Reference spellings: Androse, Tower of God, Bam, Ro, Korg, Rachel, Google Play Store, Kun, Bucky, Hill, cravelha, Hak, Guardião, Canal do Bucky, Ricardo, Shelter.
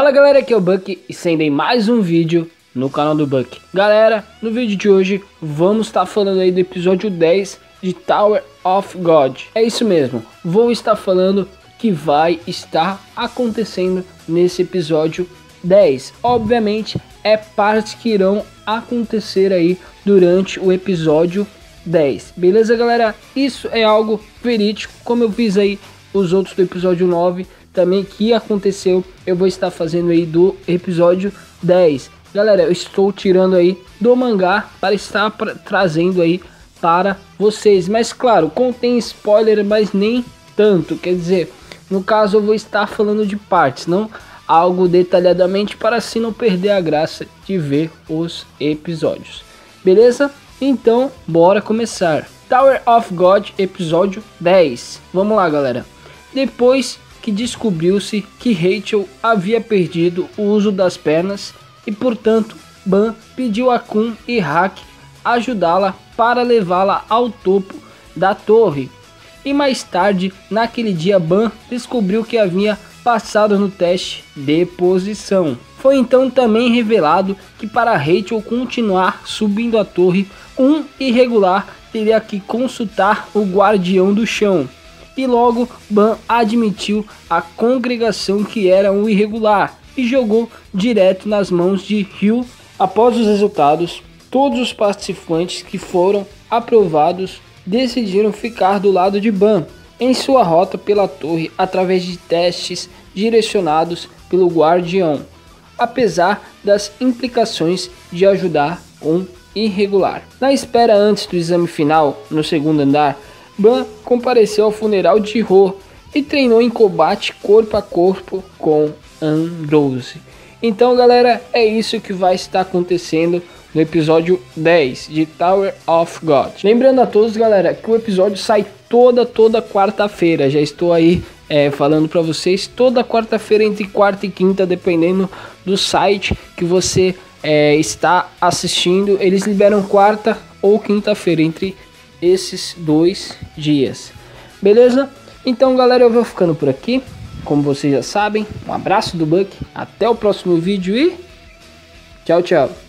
Fala galera, aqui é o Bucky e sendem mais um vídeo no canal do Bucky. Galera, no vídeo de hoje vamos estar falando aí do episódio 10 de Tower of God. É isso mesmo, vou estar falando que vai estar acontecendo nesse episódio 10. Obviamente é partes que irão acontecer aí durante o episódio 10. Beleza galera? Isso é algo verídico, como eu fiz aí os outros do episódio 9 também que aconteceu, eu vou estar fazendo aí do episódio 10. Galera, eu estou tirando aí do mangá para estar trazendo aí para vocês. Mas claro, contém spoiler, mas nem tanto. Quer dizer, no caso eu vou estar falando de partes, não algo detalhadamente, para assim não perder a graça de ver os episódios. Beleza? Então, bora começar. Tower of God, episódio 10. Vamos lá, galera. Depois que descobriu-se que Rachel havia perdido o uso das pernas e, portanto, Bam pediu a Kun e Hak ajudá-la para levá-la ao topo da torre. E mais tarde, naquele dia, Bam descobriu que havia passado no teste de posição. Foi então também revelado que para Rachel continuar subindo a torre, um irregular teria que consultar o Guardião do Chão. E logo Bam admitiu à congregação que era um irregular e jogou direto nas mãos de Hill. Após os resultados, todos os participantes que foram aprovados decidiram ficar do lado de Bam em sua rota pela torre através de testes direcionados pelo Guardião, apesar das implicações de ajudar um irregular. Na espera antes do exame final no segundo andar, Bam compareceu ao funeral de Ro e treinou em combate corpo a corpo com Androse. Então galera, é isso que vai estar acontecendo no episódio 10 de Tower of God. Lembrando a todos galera, que o episódio sai toda quarta-feira. Já estou aí falando para vocês, toda quarta-feira, entre quarta e quinta, dependendo do site que você está assistindo. Eles liberam quarta ou quinta-feira, entre esses dois dias, beleza? Então galera, eu vou ficando por aqui, como vocês já sabem, um abraço do Bucky, até o próximo vídeo e tchau, tchau!